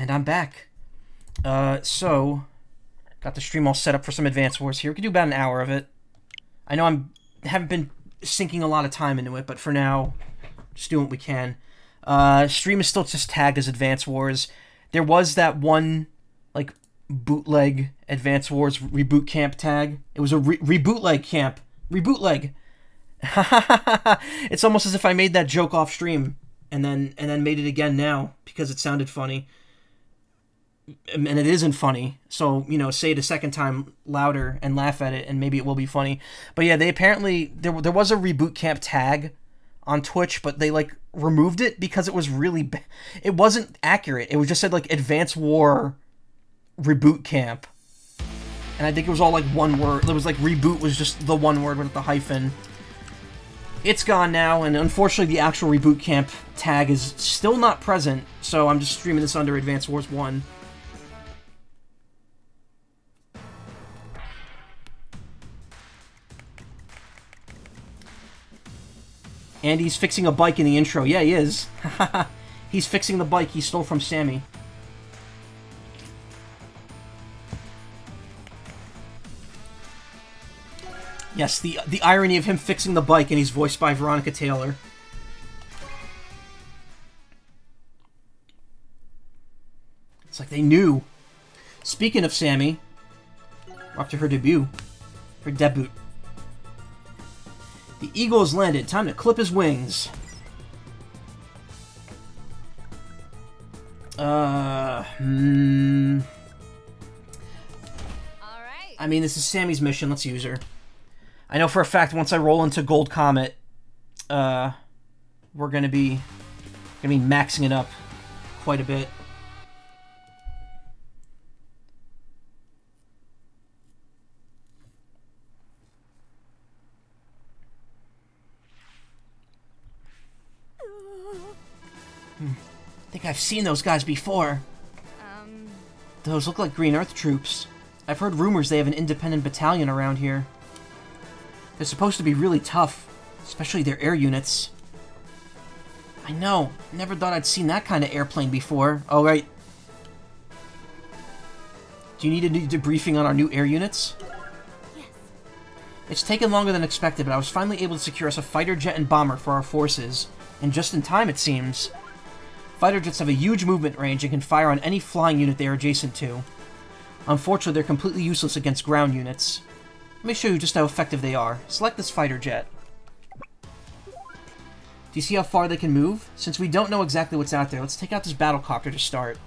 And I'm back. So, got the stream all set up for some Advance Wars here. We could do about an hour of it. I know haven't been sinking a lot of time into it, but for now, just doing what we can. Stream is still just tagged as Advance Wars. There was that one, like, bootleg Advance Wars reboot camp tag. It was a rebootleg camp. Rebootleg. It's almost as if I made that joke off stream and then made it again now because it sounded funny. And it isn't funny, so, you know, say it a second time louder and laugh at it, and maybe it will be funny. But yeah, they apparently... There was a reboot camp tag on Twitch, but they, like, removed it because it was really... It wasn't accurate. It was just said, like, Advance War Reboot Camp. And I think it was all, like, one word. It was, like, reboot was just the one word with the hyphen. It's gone now, and unfortunately the actual reboot camp tag is still not present, so I'm just streaming this under Advance Wars 1. Andy's fixing a bike in the intro. Yeah, he is. He's fixing the bike he stole from Sammy. Yes, the irony of him fixing the bike, and he's voiced by Veronica Taylor. It's like they knew. Speaking of Sammy, we're up to her debut. Her debut. The Eagle has landed. Time to clip his wings. All right. I mean, this is Sammy's mission. Let's use her. I know for a fact once I roll into Gold Comet, we're gonna be maxing it up quite a bit. I think I've seen those guys before. Those look like Green Earth troops. I've heard rumors they have an independent battalion around here. They're supposed to be really tough, especially their air units. I know. Never thought I'd seen that kind of airplane before. Oh, right. Do you need a new debriefing on our new air units? Yes. It's taken longer than expected, but I was finally able to secure us a fighter jet and bomber for our forces. And just in time, it seems. Fighter jets have a huge movement range and can fire on any flying unit they are adjacent to. Unfortunately, they're completely useless against ground units. Let me show you just how effective they are. Select this fighter jet. Do you see how far they can move? Since we don't know exactly what's out there, let's take out this battlecopter to start.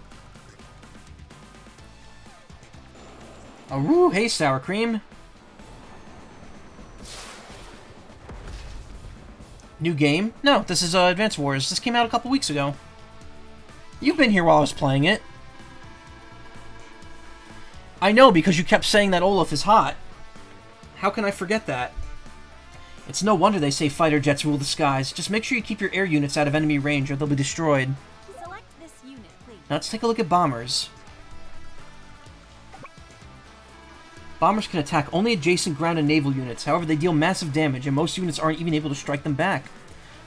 Aroo! Hey, Sour Cream! New game? No, this is Advance Wars. This came out a couple weeks ago. You've been here while I was playing it. I know, because you kept saying that Olaf is hot. How can I forget that? It's no wonder they say fighter jets rule the skies. Just make sure you keep your air units out of enemy range or they'll be destroyed. Select this unit, please. Now let's take a look at bombers. Bombers can attack only adjacent ground and naval units. However, they deal massive damage and most units aren't even able to strike them back.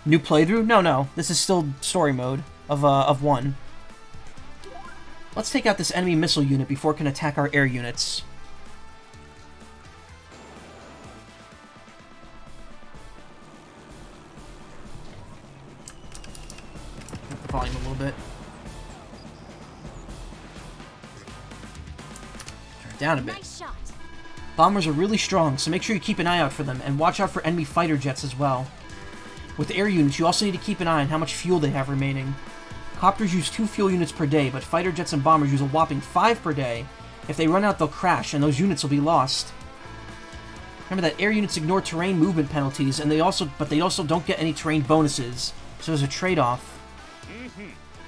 New playthrough? No. This is still story mode of one. Let's take out this enemy missile unit before it can attack our air units. Up the volume a little bit. Turn it down a bit. Nice shot. Bombers are really strong, so make sure you keep an eye out for them, and watch out for enemy fighter jets as well. With air units, you also need to keep an eye on how much fuel they have remaining. Copters use 2 fuel units per day, but fighter jets and bombers use a whopping 5 per day. If they run out, they'll crash, and those units will be lost. Remember that air units ignore terrain movement penalties, and they also don't get any terrain bonuses, so there's a trade-off.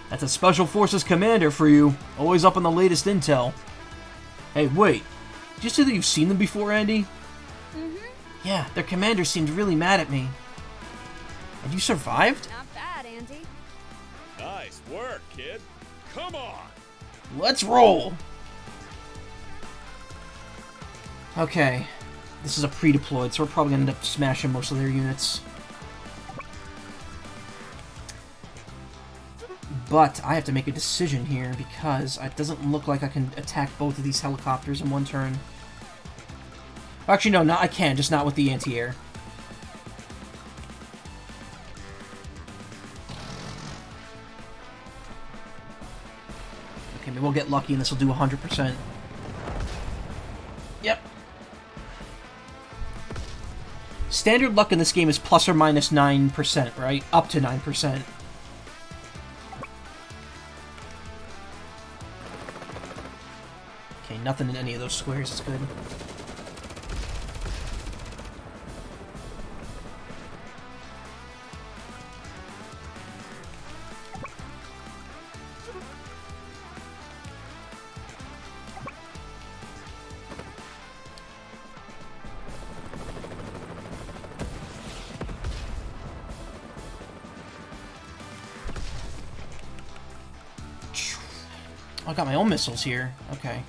That's a Special Forces commander for you, always up on the latest intel. Hey, wait. Did you say that you've seen them before, Andy? Mm-hmm. Yeah, their commander seemed really mad at me. And you survived? Not bad, Andy. Nice work, kid. Come on. Let's roll. Okay. This is a pre-deployed, so we're probably going to end up smashing most of their units. But I have to make a decision here because it doesn't look like I can attack both of these helicopters in one turn. Actually, no, I can, just not with the anti-air. Okay, maybe we'll get lucky and this will do 100%. Yep. Standard luck in this game is plus or minus 9%, right? Up to 9%. Okay, nothing in any of those squares is good. I got my own missiles here. Okay.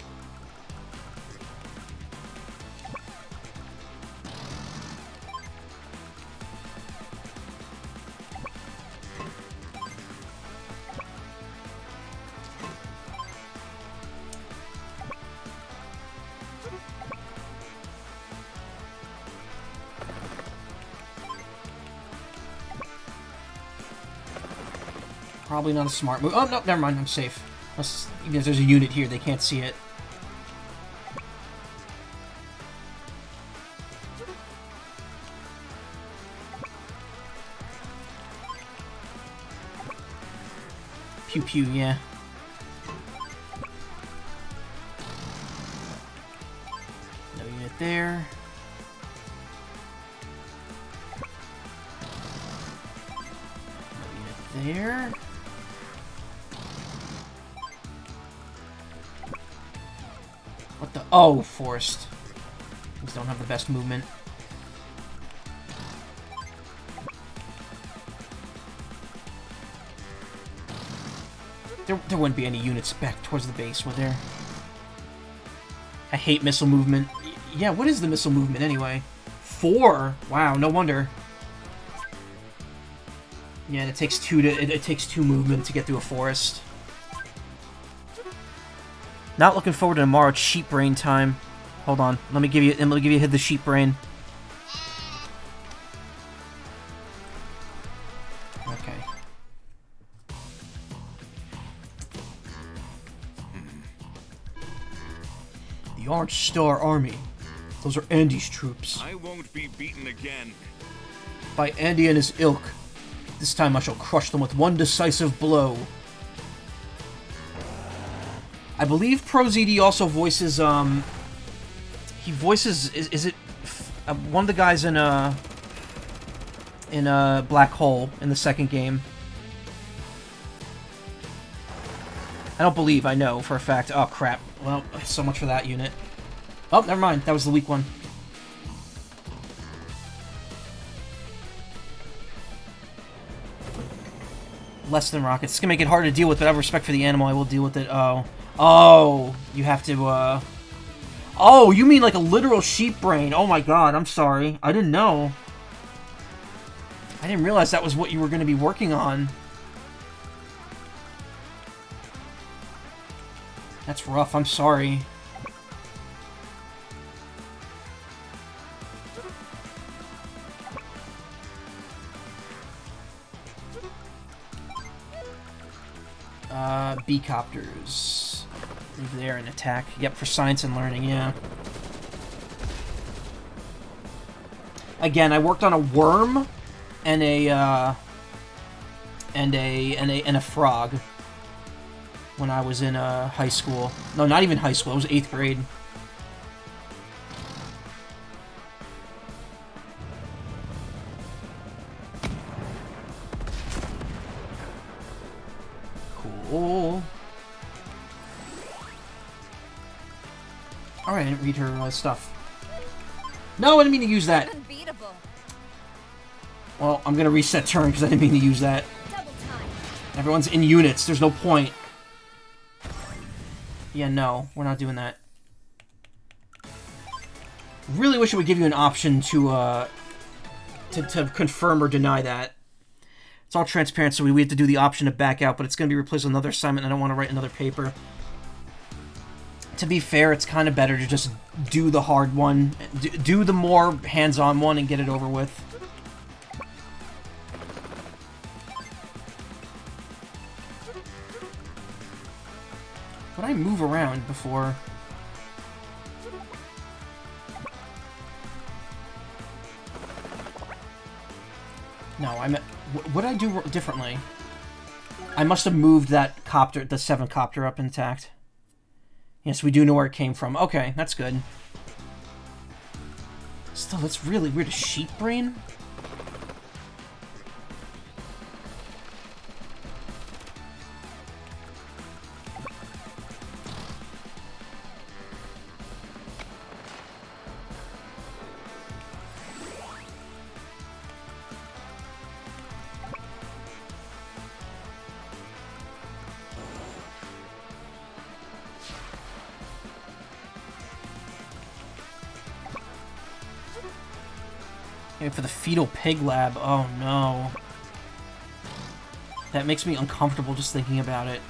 Probably not a smart move. Oh, no, never mind. I'm safe. Unless, because there's a unit here, they can't see it. Pew pew, yeah. No unit there. No unit there. Oh, forced. These don't have the best movement. There wouldn't be any units back towards the base, would there? I hate missile movement. Yeah, what is the missile movement anyway? 4? Wow, no wonder. Yeah, and it takes two movement to get through a forest. Not looking forward to tomorrow's sheep brain time. Hold on, let me give you a hit the sheep brain. Okay. The Orange Star Army. Those are Andy's troops. I won't be beaten again. By Andy and his ilk. This time I shall crush them with one decisive blow. I believe ProZD also voices, he voices, is it one of the guys in Black Hole in the second game. I don't believe, I know for a fact. Oh, crap. Well, so much for that unit. Oh, never mind. That was the weak one. Less than rockets. It's gonna make it hard to deal with, but I have respect for the animal. I will deal with it. Oh. Oh, you have to, Oh, you mean like a literal sheep brain. Oh my god, I'm sorry. I didn't know. I didn't realize that was what you were going to be working on. That's rough, I'm sorry. B-copters. Over there and attack. Yep, for science and learning, yeah. Again, I worked on a worm and a frog when I was in high school. No, not even high school, it was 8th grade. Cool. Alright, I didn't read her stuff. No, I didn't mean to use that. Unbeatable. Well, I'm gonna reset turn because I didn't mean to use that. Everyone's in units. There's no point. Yeah, no, we're not doing that. Really wish it would give you an option to confirm or deny that. It's all transparent, so we have to do the option to back out, but it's going to be replaced with another assignment, and I don't want to write another paper. To be fair, it's kind of better to just do the hard one, do the more hands-on one, and get it over with. Would I move around before? No, I meant... What did I do differently? I must have moved that copter, the 7 copter, up intact. Yes, we do know where it came from. Okay, that's good. Still, that's really weird. A sheep brain? For the fetal pig lab. Oh no. That makes me uncomfortable just thinking about it.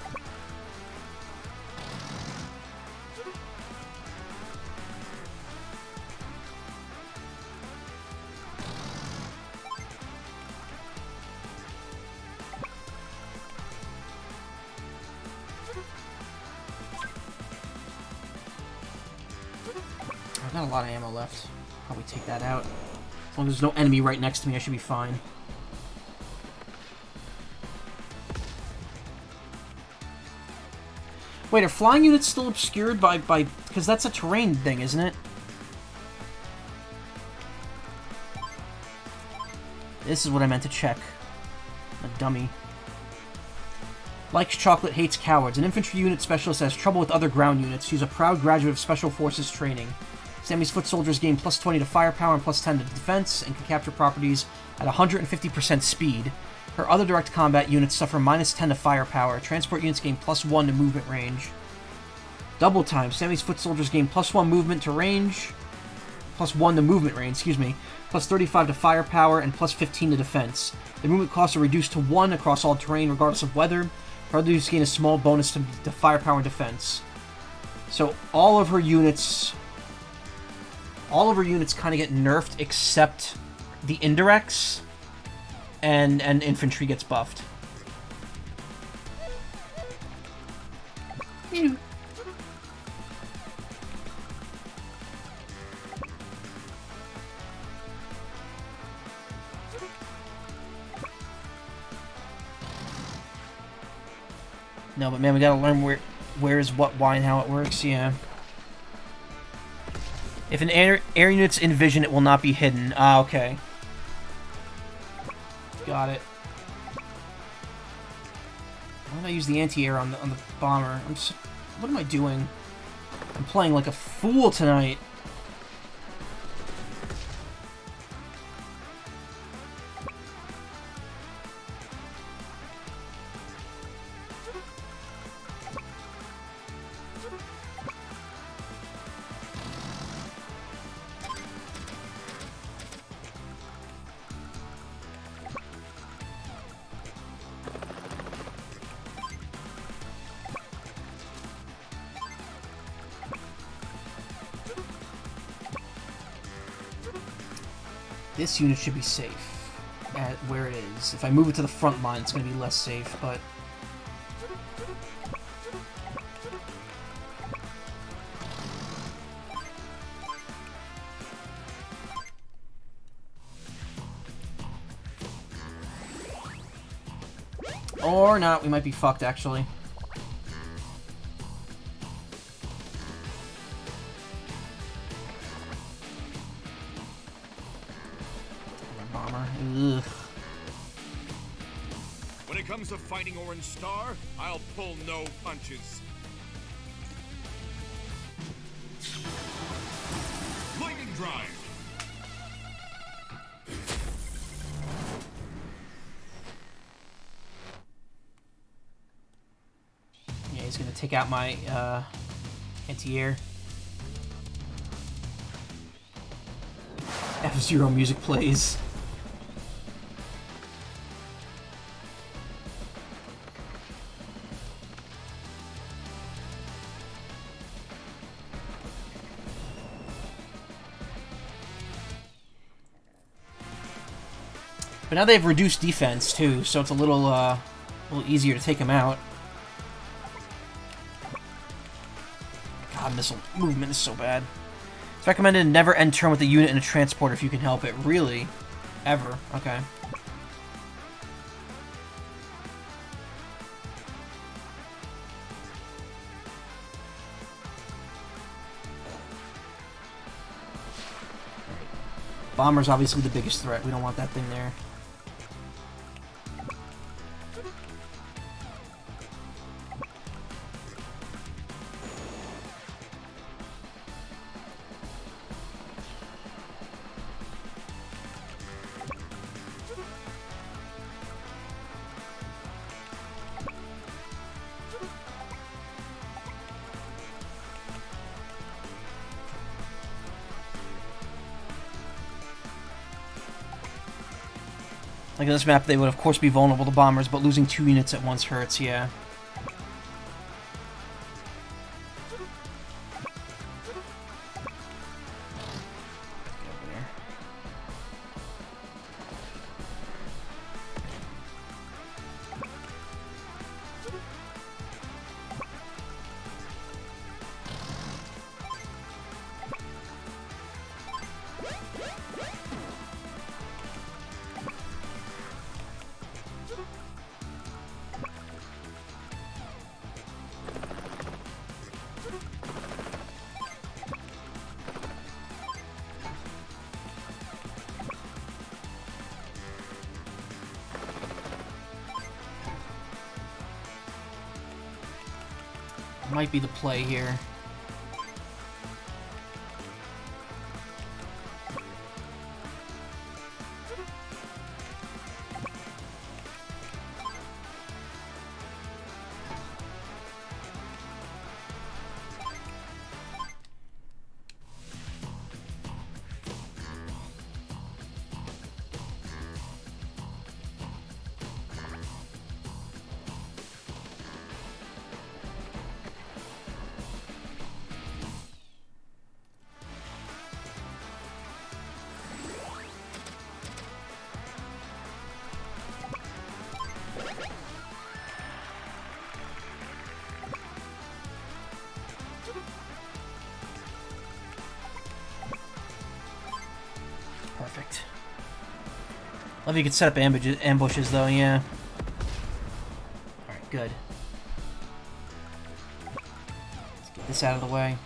I've got a lot of ammo left. Probably take that out. As long as there's no enemy right next to me, I should be fine. Wait, are flying units still obscured by... Because that's a terrain thing, isn't it? This is what I meant to check. I'm a dummy. Likes chocolate, hates cowards. An infantry unit specialist has trouble with other ground units. She's a proud graduate of Special Forces training. Sammy's foot soldiers gain plus 20 to firepower and plus 10 to defense, and can capture properties at 150% speed. Her other direct combat units suffer minus 10 to firepower. Transport units gain plus 1 to movement range. Double time. Sammy's foot soldiers gain plus 1 movement to range, plus 1 to movement range, excuse me, plus 35 to firepower, and plus 15 to defense. The movement costs are reduced to 1 across all terrain, regardless of weather. Her other units gain a small bonus to firepower and defense. So all of her units... all of her units kind of get nerfed except the indirects, and infantry gets buffed. Ew. No, but man, we gotta learn where is what, why, and how it works, yeah. If an air unit's in vision, it will not be hidden. Ah, okay. Got it. Why don't I use the anti-air on the bomber? What am I doing? I'm playing like a fool tonight. This unit should be safe at where it is. If I move it to the front line, it's going to be less safe, but... or not, we might be fucked, actually. Fighting Orange Star, I'll pull no punches. Lightning drive. Yeah, he's gonna take out my anti-air. F-Zero music plays. But now they've reduced defense, too, so it's a little easier to take them out. God, missile movement is so bad. It's recommended to never end turn with a unit in a transporter if you can help it. Really? Ever. Okay. Bomber's obviously the biggest threat. We don't want that thing there. Like in this map, they would of course be vulnerable to bombers, but losing 2 units at once hurts, yeah. Might be the play here. Love you can set up ambushes though, yeah. Alright, good. Let's get this out of the way.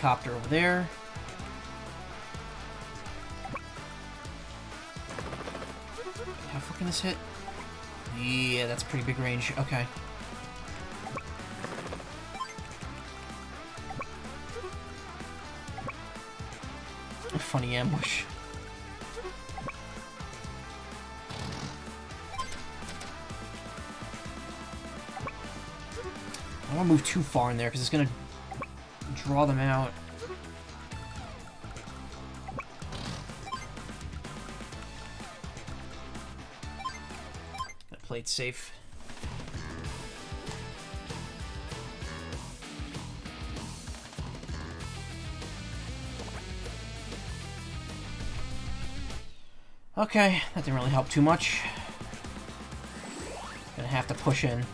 Copter over there. How far can this hit? Yeah, that's pretty big range. Okay. A funny ambush. I don't want to move too far in there because it's going to draw them out. That plate's safe. Okay, that didn't really help too much. Gonna have to push in.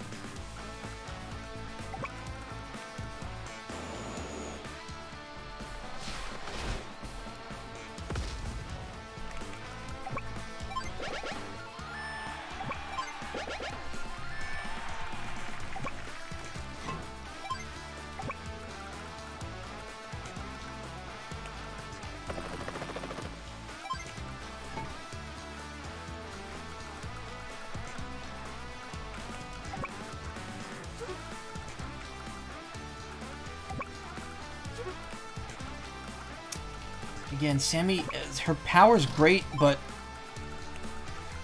Again, Sammy, her power's great, but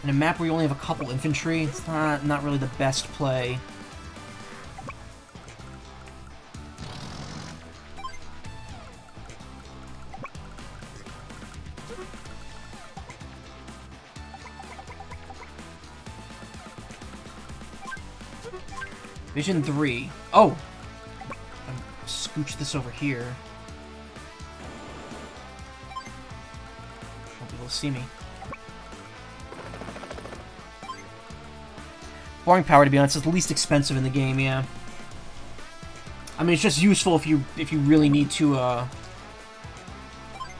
In a map where you only have a couple infantry, it's not really the best play. Vision 3. Oh! I'll scooch this over here. Hope people see me. Boring power, to be honest, is the least expensive in the game, yeah. I mean, it's just useful if you really need to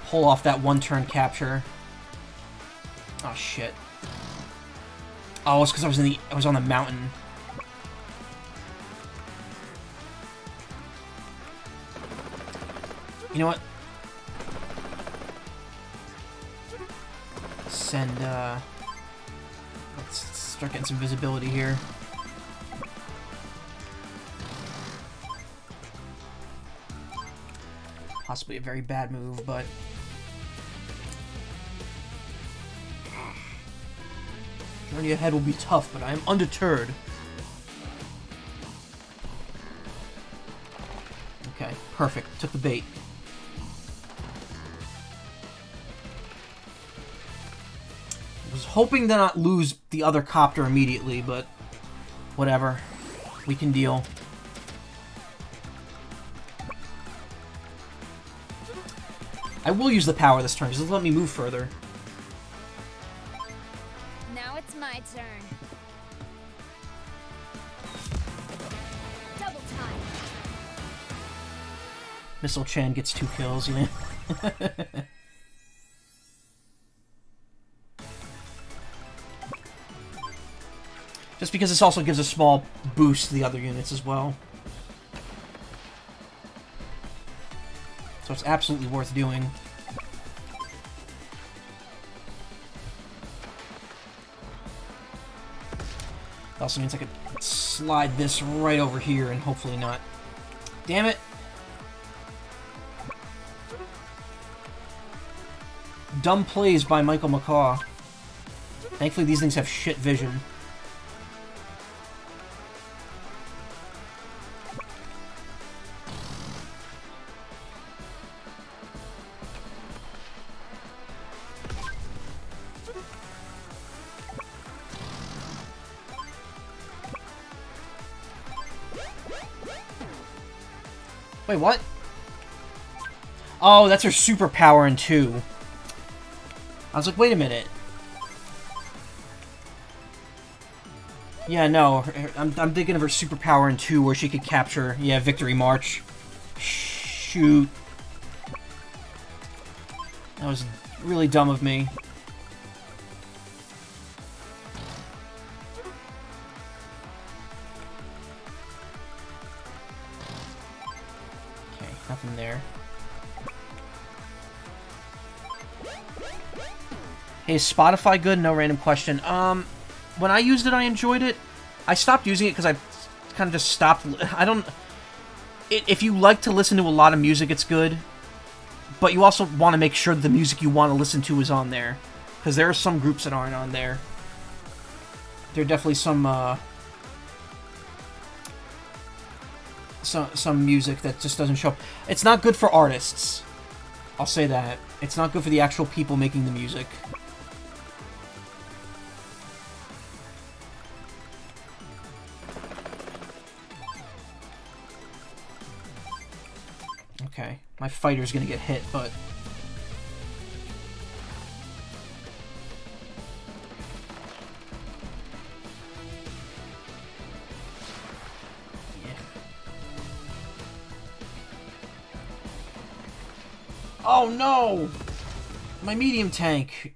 pull off that one-turn capture. Oh shit. Oh, it's because I was on the mountain. You know what? Send, let's start getting some visibility here. Possibly a very bad move, but... journey ahead will be tough, but I am undeterred. Okay, perfect. Took the bait. Hoping to not lose the other copter immediately, but whatever. We can deal. I will use the power this turn, because it'll let me move further. Now it's my turn. Double time. Missile Chan gets 2 kills, you know? Just because this also gives a small boost to the other units as well. So it's absolutely worth doing. It also means I could slide this right over here and hopefully not... Damn it! Dumb plays by Michael Macaw. Thankfully these things have shit vision. Wait, what? Oh, that's her superpower in 2. I was like, wait a minute. Yeah, no, I'm thinking of her superpower in 2 where she could capture, yeah, Victory March. Shoot. That was really dumb of me. Hey, is Spotify good? No random question. When I used it, I enjoyed it. I stopped using it because I kind of just stopped. I don't... If you like to listen to a lot of music, it's good. But you also want to make sure that the music you want to listen to is on there. Because there are some groups that aren't on there. There are definitely some music that just doesn't show up. It's not good for artists. I'll say that. It's not good for the actual people making the music. Okay, my fighter's gonna get hit, but... yeah. Oh no! My medium tank!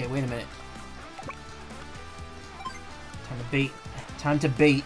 Okay, wait a minute. Time to bait. Time to bait.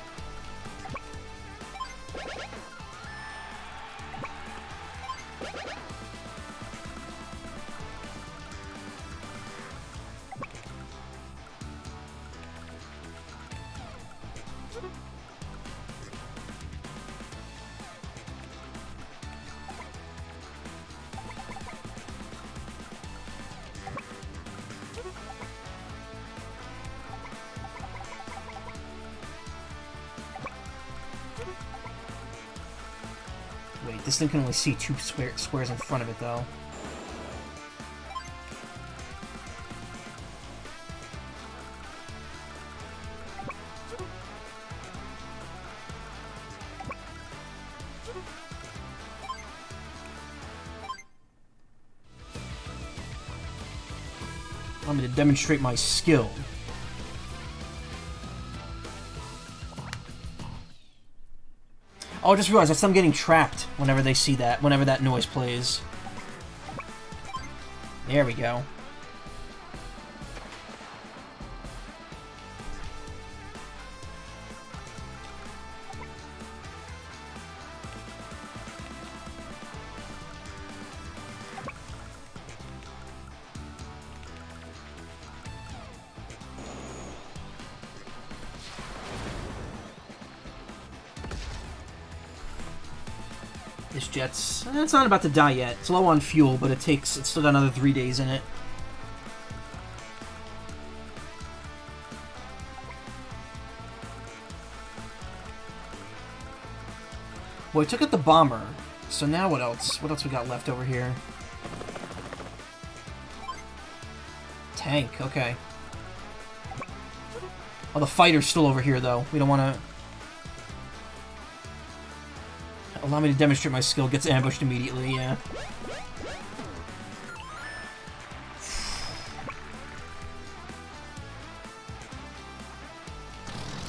This thing can only see two squares in front of it, though. I'm going to demonstrate my skill. Oh, I just realized that's them getting trapped whenever they see that, whenever that noise plays. There we go. Jet's, it's not about to die yet. It's low on fuel, but it's still got another 3 days in it. Well, we took out the bomber. So now what else? What else we got left over here? Tank, okay. Oh, the fighter's still over here, though. We don't want to... Allow me to demonstrate my skill. Gets ambushed immediately, yeah.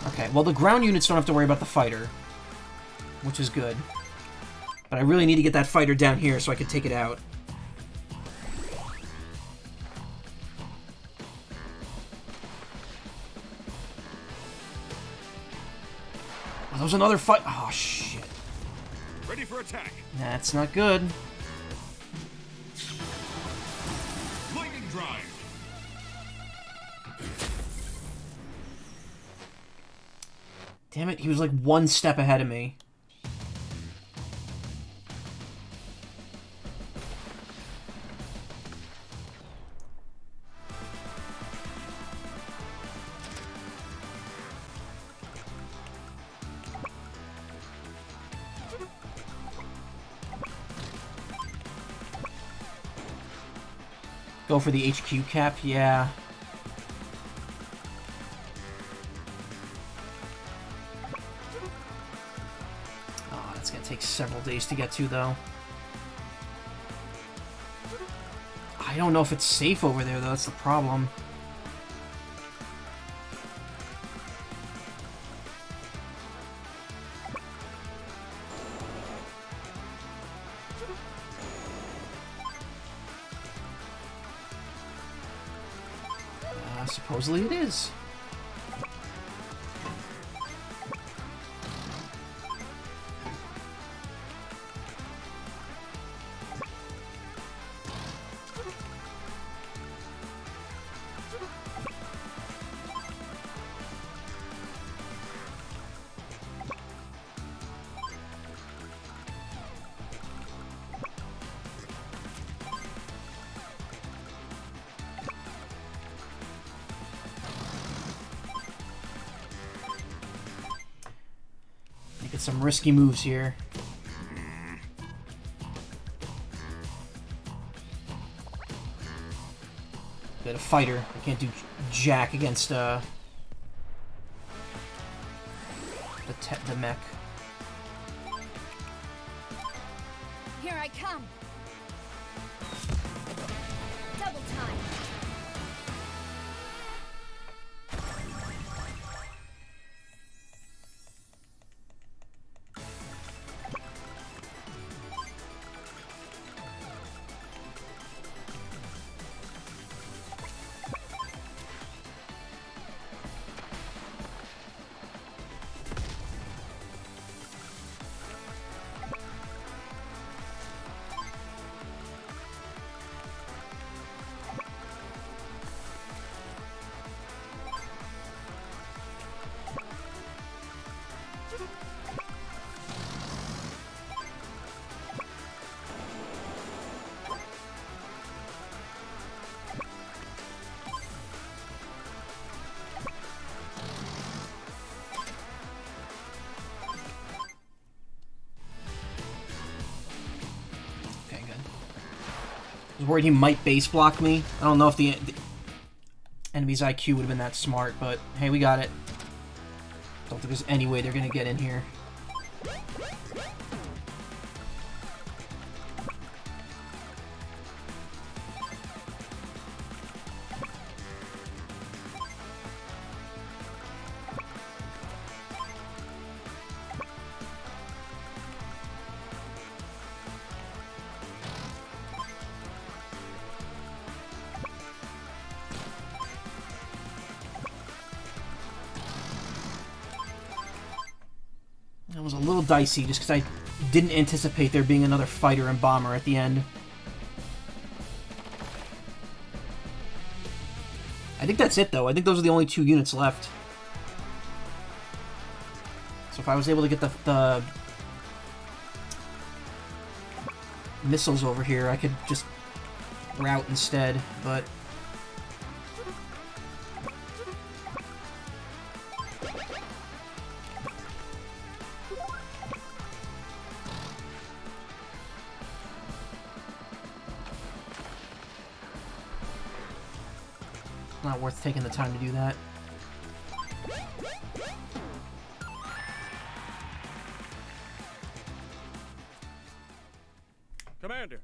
Okay, well, the ground units don't have to worry about the fighter, which is good. But I really need to get that fighter down here so I can take it out. Oh, there was another fight. Oh, shit. For attack. That's not good. Lightning drive. Damn it, he was like one step ahead of me. Go for the HQ cap, yeah. Oh, that's gonna take several days to get to, though. I don't know if it's safe over there, though. That's the problem. Supposedly it is. Some risky moves here. Bit of fighter. I can't do jack against the mech. Here I come. Double time. I was worried he might base block me. I don't know if the enemy's IQ would have been that smart, but hey, we got it. Don't think there's any way they're gonna get in here. Dicey, just because I didn't anticipate there being another fighter and bomber at the end. I think that's it, though. I think those are the only two units left. So if I was able to get the missiles over here, I could just route instead, but... worth taking the time to do that. Commander.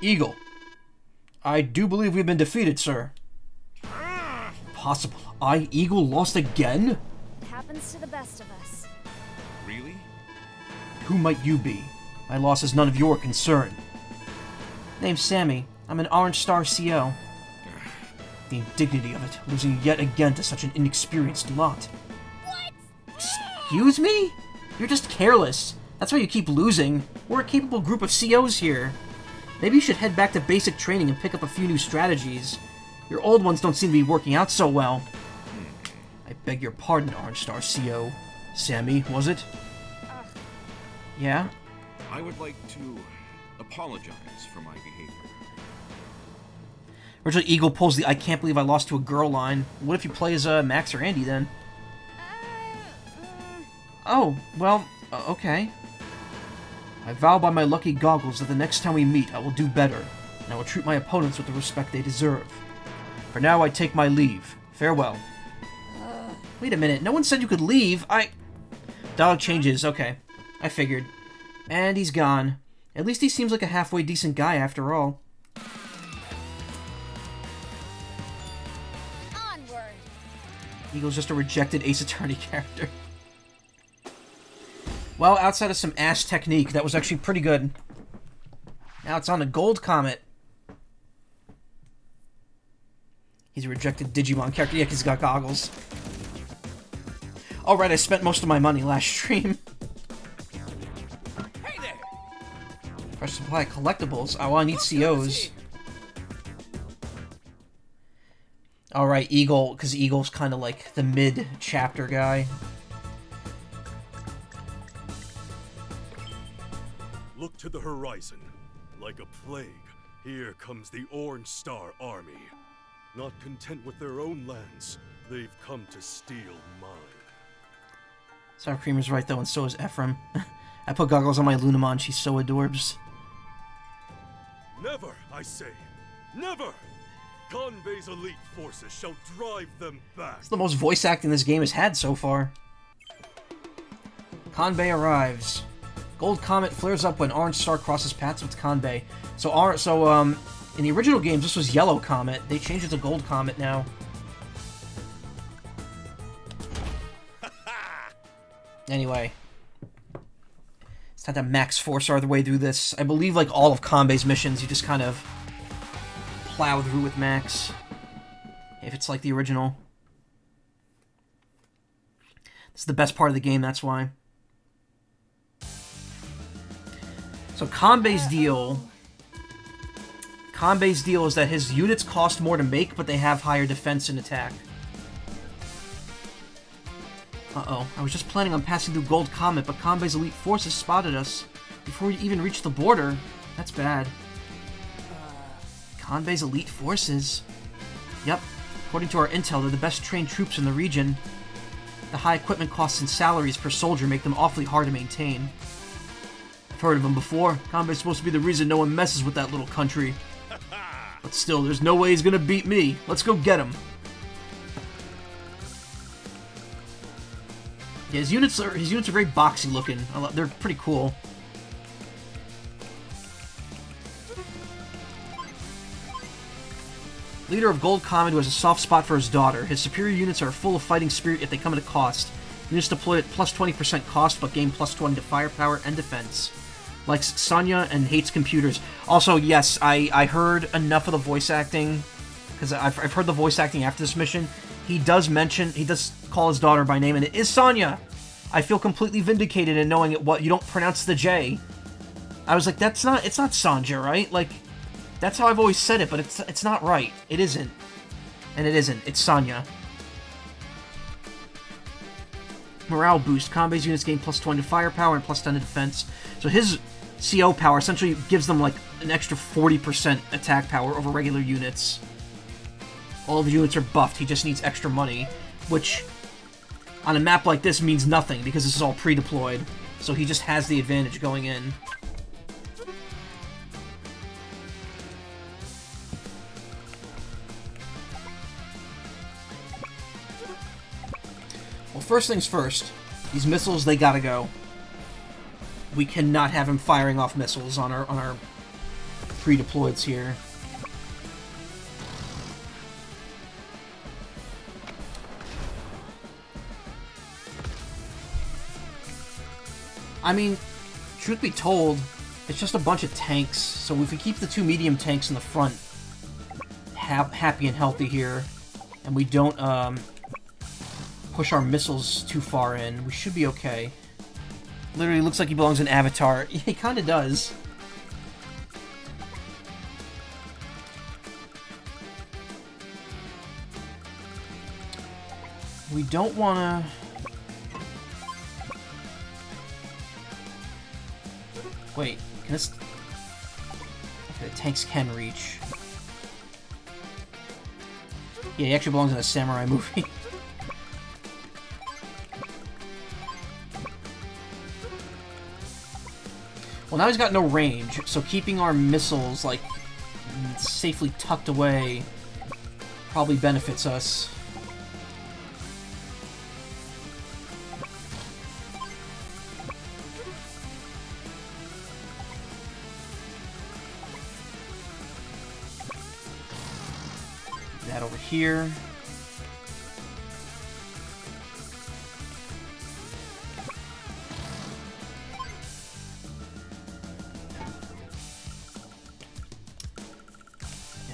Eagle. I do believe we've been defeated, sir. Possible. I, Eagle, lost again? It happens to the best of us. Really? Who might you be? My loss is none of your concern. Name's Sammy. I'm an Orange Star CO. The indignity of it, losing yet again to such an inexperienced lot. What? Excuse me? You're just careless. That's why you keep losing. We're a capable group of COs here. Maybe you should head back to basic training and pick up a few new strategies. Your old ones don't seem to be working out so well. I beg your pardon, Orange Star CO. Sammy, was it? Yeah? I would like to apologize for my behavior. Originally, Eagle pulls the I can't believe I lost to a girl line. What if you play as Max or Andy, then? Oh, well, okay. I vow by my lucky goggles that the next time we meet, I will do better, and I will treat my opponents with the respect they deserve. For now, I take my leave. Farewell. Wait a minute, no one said you could leave. Dialogue changes, okay. I figured. And he's gone. At least he seems like a halfway decent guy after all. Eagle's just a rejected Ace Attorney character. Well, outside of some ass technique, that was actually pretty good. Now it's on the Gold Comet. He's a rejected Digimon character. Yeah, 'cause he's got goggles. All right, I spent most of my money last stream. Hey there. Fresh supply of collectibles. Oh, I need COs. Alright, Eagle, because Eagle's kind of like the mid-chapter guy. Look to the horizon. Like a plague, here comes the Orange Star Army. Not content with their own lands, they've come to steal mine. Sour Cream is right, though, and so is Ephraim. I put goggles on my Lunamon, she's so adorbs. Never, I say. Never! Kanbei's elite forces shall drive them back. It's the most voice acting this game has had so far. Kanbei arrives. Gold Comet flares up when Orange Star crosses paths with Kanbei. So in the original games, this was Yellow Comet. They changed it to Gold Comet now. Anyway, it's time to Max Force our way through this. I believe, like all of Kanbei's missions, you just kind of plow through with Max, if it's like the original. This is the best part of the game, that's why. So Kanbei's deal is that his units cost more to make, but they have higher defense and attack. Uh-oh, I was just planning on passing through Gold Comet, but Kanbei's elite forces spotted us before we even reached the border. That's bad. Kanbei's elite forces. Yep. According to our intel, they're the best trained troops in the region. The high equipment costs and salaries per soldier make them awfully hard to maintain. I've heard of them before. Kanbei's supposed to be the reason no one messes with that little country. But still, there's no way he's gonna beat me. Let's go get him. Yeah, his units are very boxy looking. They're pretty cool. Leader of Gold Comet, who has a soft spot for his daughter. His superior units are full of fighting spirit, yet they come at a cost. Units deployed at plus 20% cost, but gain plus 20 to firepower and defense. Likes Sonya and hates computers. Also, yes, I heard enough of the voice acting, because I've heard the voice acting after this mission. He does call his daughter by name, and it is Sonya! I feel completely vindicated in knowing it. What, you don't pronounce the J. I was like, it's not Sanja, right? Like, that's how I've always said it, but it's not right. It isn't. And it isn't. It's Sonya. Morale boost. Kanbei's units gain plus 20 to firepower and plus 10 to defense. So his CO power essentially gives them, like, an extra 40% attack power over regular units. All the units are buffed. He just needs extra money, which on a map like this means nothing because this is all pre-deployed. So he just has the advantage going in. Well, first things first, these missiles, they gotta go. We cannot have him firing off missiles on our pre-deployeds here. I mean, truth be told, it's just a bunch of tanks, so if we keep the two medium tanks in the front happy and healthy here, and we don't push our missiles too far in, we should be okay. Literally looks like he belongs in Avatar. He kinda does. We don't wanna... Wait, can this... Okay, the tanks can reach. Yeah, he actually belongs in a samurai movie. Well, now he's got no range, so keeping our missiles, like, safely tucked away probably benefits us. Here. Yeah, I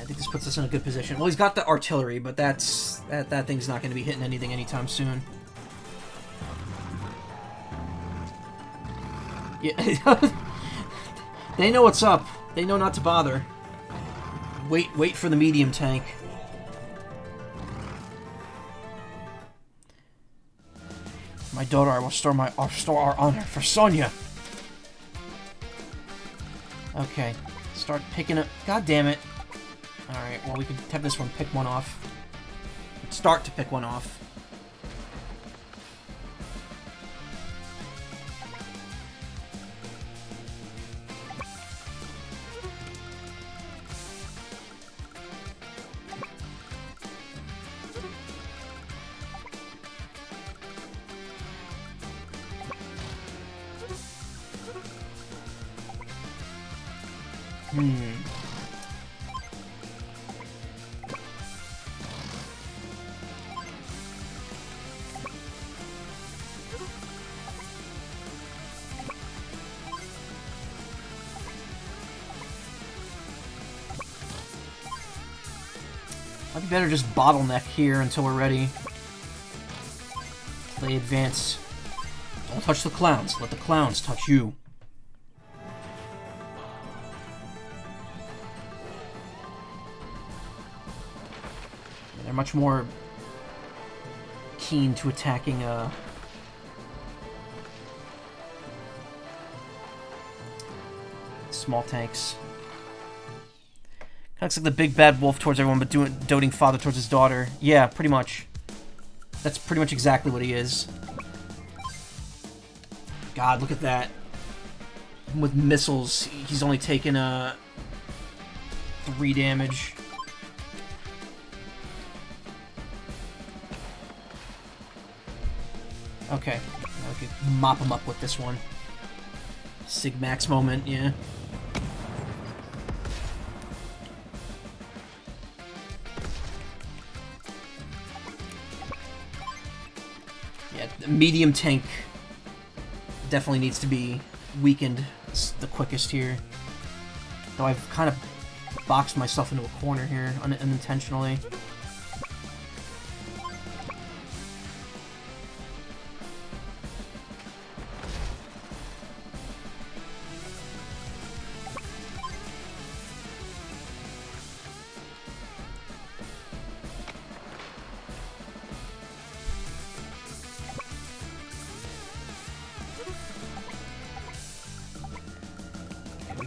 think this puts us in a good position. Well, he's got the artillery, but that thing's not going to be hitting anything anytime soon. Yeah, they know what's up. They know not to bother. Wait for the medium tank. My daughter, I will restore our honor for Sonya. Okay, start picking up. God damn it! All right, well we can have this one pick one off. Start to pick one off. I'd better just bottleneck here until we're ready. They advance. Don't touch the clowns. Let the clowns touch you. They're much more keen to attacking small tanks. Looks like the big bad wolf towards everyone, but doting father towards his daughter. Yeah, pretty much. That's pretty much exactly what he is. God, look at that. With missiles, he's only taken 3 damage. Okay. Now we could mop him up with this one. Sigmax moment, yeah. Yeah, the medium tank definitely needs to be weakened the quickest here. Though I've kind of boxed myself into a corner here unintentionally.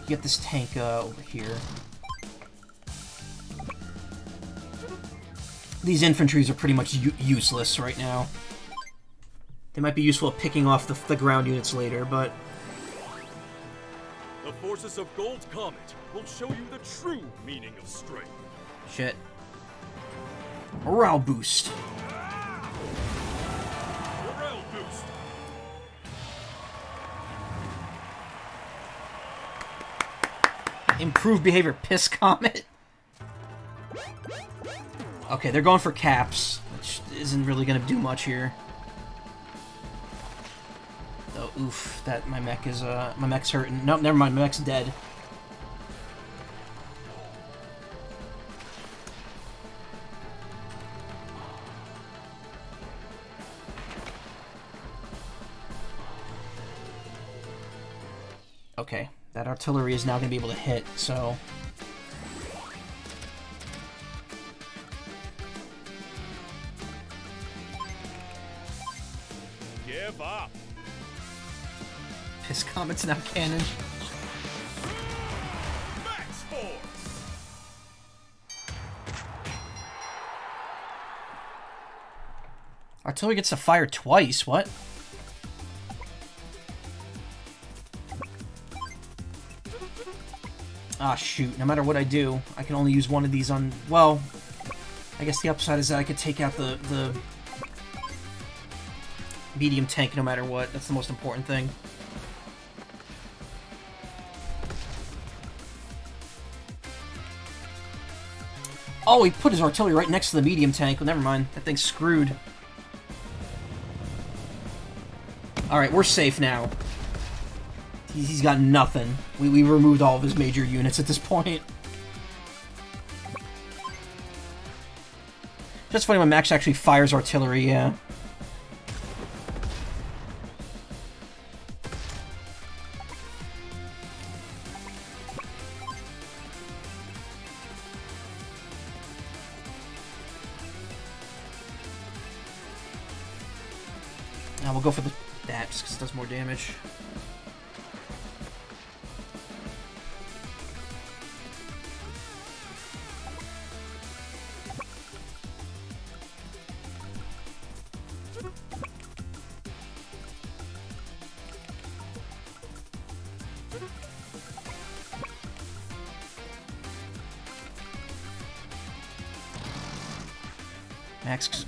Get this tank over here. These infantries are pretty much useless right now. They might be useful at picking off the ground units later, but the forces of Gold Comet will show you the true meaning of strength. Shit. Morale boost. Improved behavior, piss comet. Okay, they're going for caps, which isn't really gonna do much here. Oh, oof! That my mech's hurting. Nope, never mind. My mech's dead. Okay. That artillery is now going to be able to hit, so... Give up! Piss comet's now cannon. Max force. Artillery gets to fire twice, what? Ah, shoot. No matter what I do, I can only use one of these on... Well, I guess the upside is that I could take out the medium tank no matter what. That's the most important thing. Oh, he put his artillery right next to the medium tank. Well, never mind. That thing's screwed. Alright, we're safe now. He's got nothing. We removed all of his major units at this point. Just funny when Max actually fires artillery, yeah. Now we'll go for that just because it does more damage.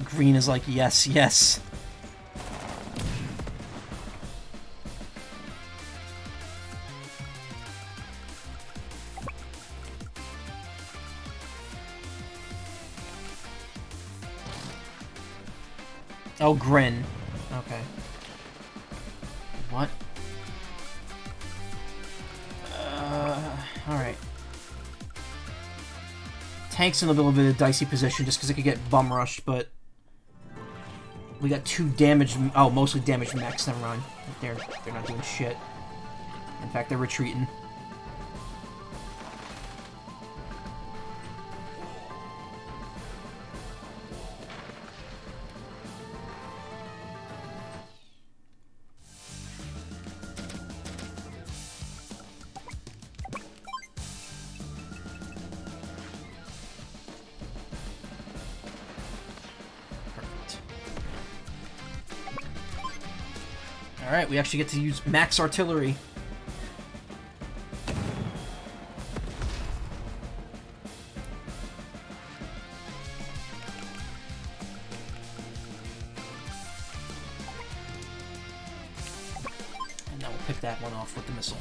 Green is like, yes, yes. Oh, Grin. Okay. What? Alright. Tank's in a little bit of dicey position just because it could get bum rushed, but... We got two damaged... Oh, mostly damaged mechs. Never mind. They're not doing shit. In fact, they're retreating. Alright, we actually get to use max artillery. pick that one off with the missile.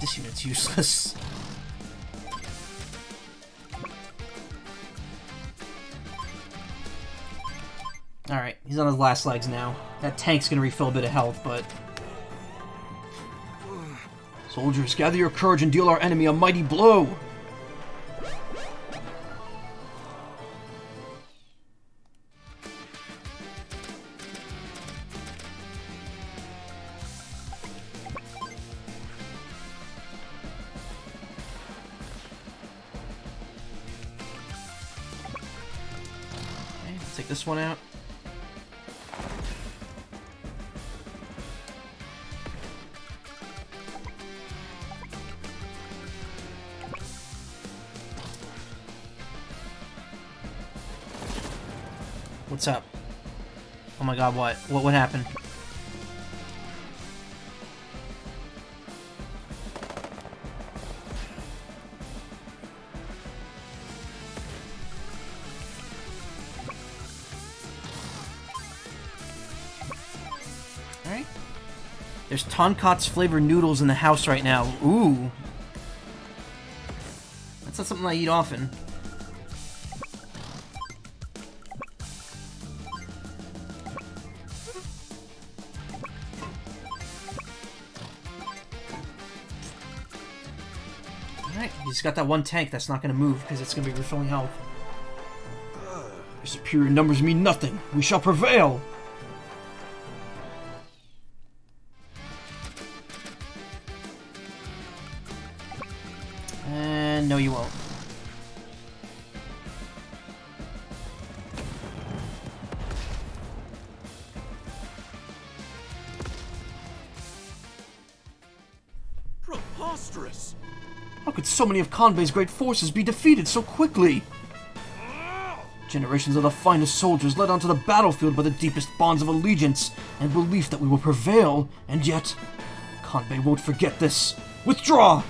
This unit's useless. Alright, he's on his last legs now. That tank's gonna refill a bit of health, but... Soldiers, gather your courage and deal our enemy a mighty blow! One out. What's up? Oh my god, what happened? There's tonkatsu flavored noodles in the house right now. Ooh. That's not something I eat often. Alright, he's got that one tank that's not gonna move because it's gonna be refilling health. Your superior numbers mean nothing. We shall prevail! No, you won't. Preposterous! How could so many of Kanbei's great forces be defeated so quickly? Generations of the finest soldiers led onto the battlefield by the deepest bonds of allegiance and belief that we will prevail, and yet, Kanbei won't forget this. Withdraw!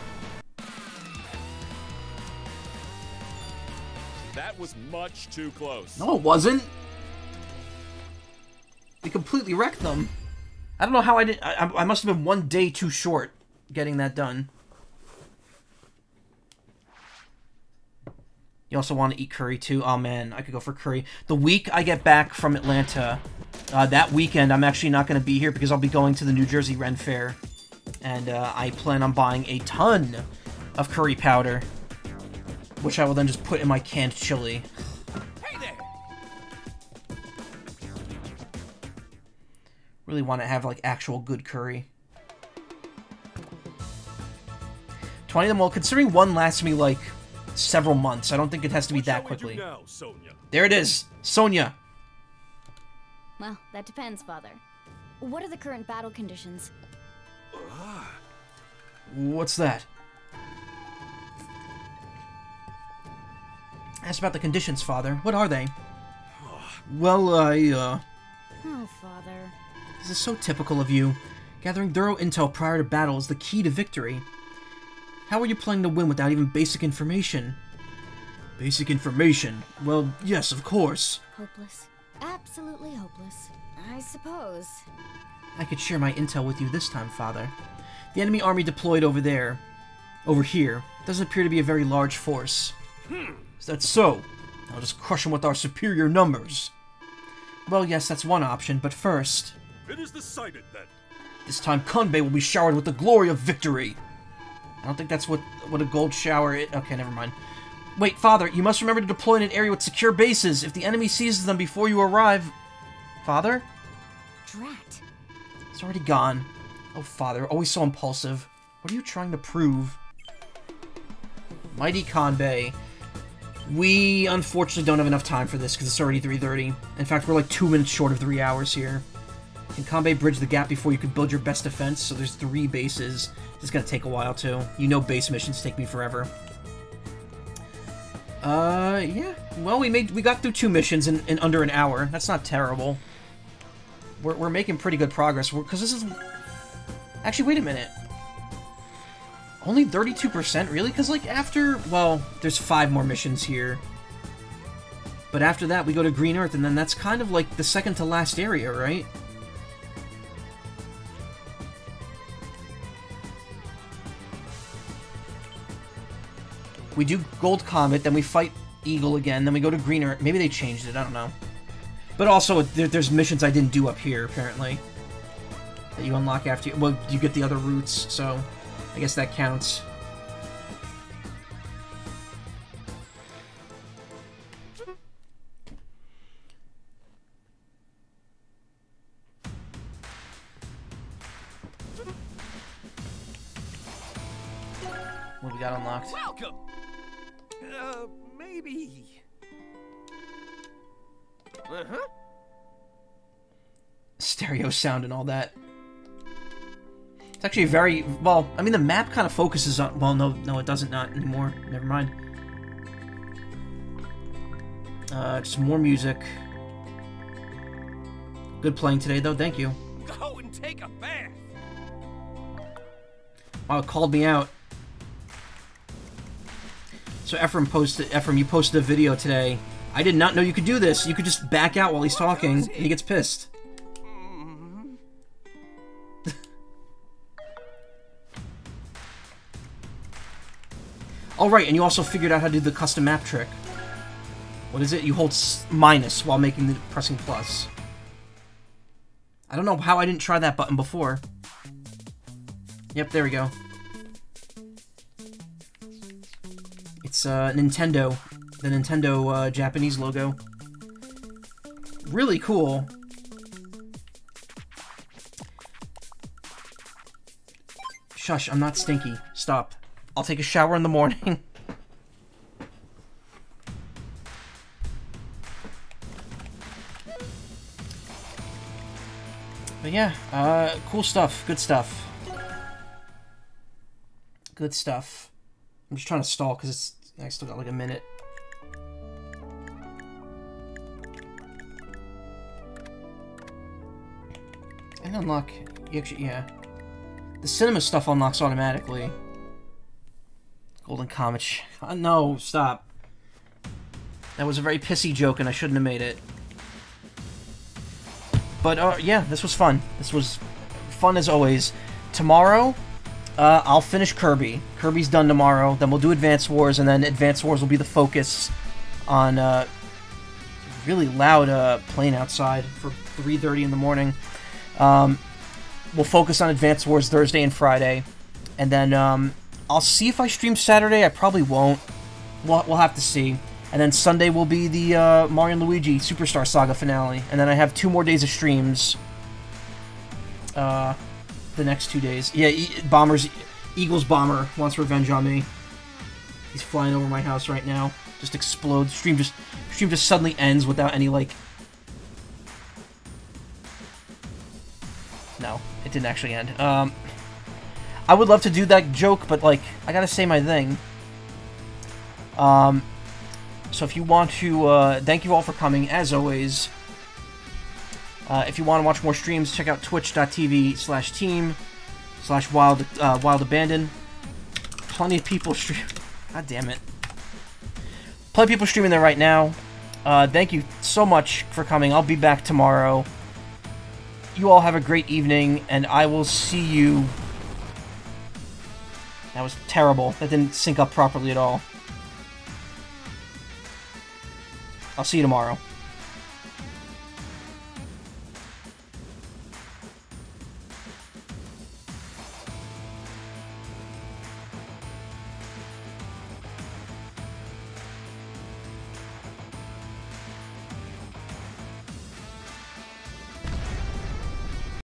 Was much too close. No, it wasn't. They completely wrecked them. I don't know how I did. I must have been one day too short getting that done. You also want to eat curry too? Oh man, I could go for curry. The week I get back from Atlanta, that weekend I'm actually not going to be here because I'll be going to the New Jersey Ren Faire, and I plan on buying a ton of curry powder, which I will then just put in my canned chili. Hey there. Really want to have, like, actual good curry. 20 of them, well, considering one lasts me, like, several months, I don't think it has to be that quickly. Now, there it is! Sonya! Well, that depends, Father. What are the current battle conditions? What's that? Ask about the conditions, Father. What are they? Well, Oh, Father. This is so typical of you. Gathering thorough intel prior to battle is the key to victory. How are you planning to win without even basic information? Basic information? Well, yes, of course. Hopeless. Absolutely hopeless. I suppose. I could share my intel with you this time, Father. The enemy army deployed over here, doesn't appear to be a very large force. Is that so? I'll just crush them with our superior numbers. Well, yes, that's one option, but first... It is decided, then. This time Kanbei will be showered with the glory of victory. I don't think that's what a gold shower is. Okay, never mind. Wait, Father, you must remember to deploy in an area with secure bases. If the enemy seizes them before you arrive... Father? Drat. It's already gone. Oh, Father, always so impulsive. What are you trying to prove? Mighty Kanbei. We unfortunately don't have enough time for this because it's already 3:30. In fact, we're like 2 minutes short of 3 hours here. Can Kanbei bridge the gap before you could build your best defense? So there's 3 bases. It's gonna take a while too. You know, base missions take me forever. Yeah. Well, we got through 2 missions in under an hour. That's not terrible. We're making pretty good progress. Because this is actually, wait a minute. Only 32%, really? Because, like, after... Well, there's 5 more missions here. But after that, we go to Green Earth, and then that's kind of, like, the second-to-last area, right? We do Gold Comet, then we fight Eagle again, then we go to Green Earth. Maybe they changed it, I don't know. But also, there's missions I didn't do up here, apparently. That you unlock after you... Well, you get the other routes, so... I guess that counts. What we got unlocked? Welcome. Maybe. Stereo sound and all that. It's actually very, well, I mean, the map kind of focuses on, well, no, it doesn't, not anymore. Never mind. Just more music. Good playing today, though, thank you. Go and take a bath! Wow, it called me out. So Ephraim, you posted a video today. I did not know you could do this. You could just back out while he's talking, and he gets pissed. Oh, right, and you also figured out how to do the custom map trick. What is it? You hold minus while making the pressing plus. I don't know how I didn't try that button before. Yep, there we go. It's Nintendo. The Nintendo Japanese logo. Really cool. Shush, I'm not stinky. Stop. I'll take a shower in the morning. But yeah, cool stuff. Good stuff. Good stuff. I'm just trying to stall because it's... I still got like a minute. And unlock... You actually, yeah. The cinema stuff unlocks automatically. Golden Comet. No, stop. That was a very pissy joke, and I shouldn't have made it. But, yeah, this was fun. This was fun as always. Tomorrow, I'll finish Kirby. Kirby's done tomorrow. Then we'll do Advance Wars, and then Advance Wars will be the focus on, really loud, plane outside for 3:30 in the morning. We'll focus on Advance Wars Thursday and Friday. And then, I'll see if I stream Saturday. I probably won't. We'll have to see. And then Sunday will be the Mario & Luigi Superstar Saga finale. And then I have 2 more days of streams. The next 2 days. Yeah, Eagle's Bomber wants revenge on me. He's flying over my house right now. Just explodes. Stream just suddenly ends without any, like... No, it didn't actually end. I would love to do that joke, but, like, I gotta say my thing. So if you want to, thank you all for coming, as always. If you want to watch more streams, check out twitch.tv/team/WildAbandon. Plenty of people stream... God damn it. Plenty of people streaming there right now. Thank you so much for coming. I'll be back tomorrow. You all have a great evening, and I will see you... That was terrible. That didn't sync up properly at all. I'll see you tomorrow.